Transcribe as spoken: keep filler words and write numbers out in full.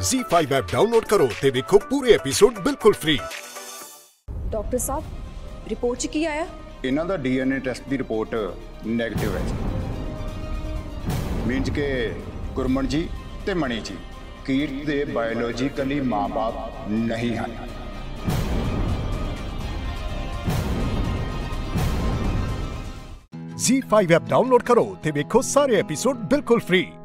Z five app download करो ते देखो पूरे एपिसोड बिल्कुल फ्री। डॉक्टर साहब, रिपोर्ट च की आया? इन्हां दा डीएनए टेस्ट दी रिपोर्ट नेगेटिव है। मींस के गुरमन जी ते मणि जी कीरत दे बायोलॉजिकली मां बाप नहीं हैं। Z फ़ाइव ऐप डाउनलोड करो ते देखो सारे एपिसोड बिल्कुल फ्री।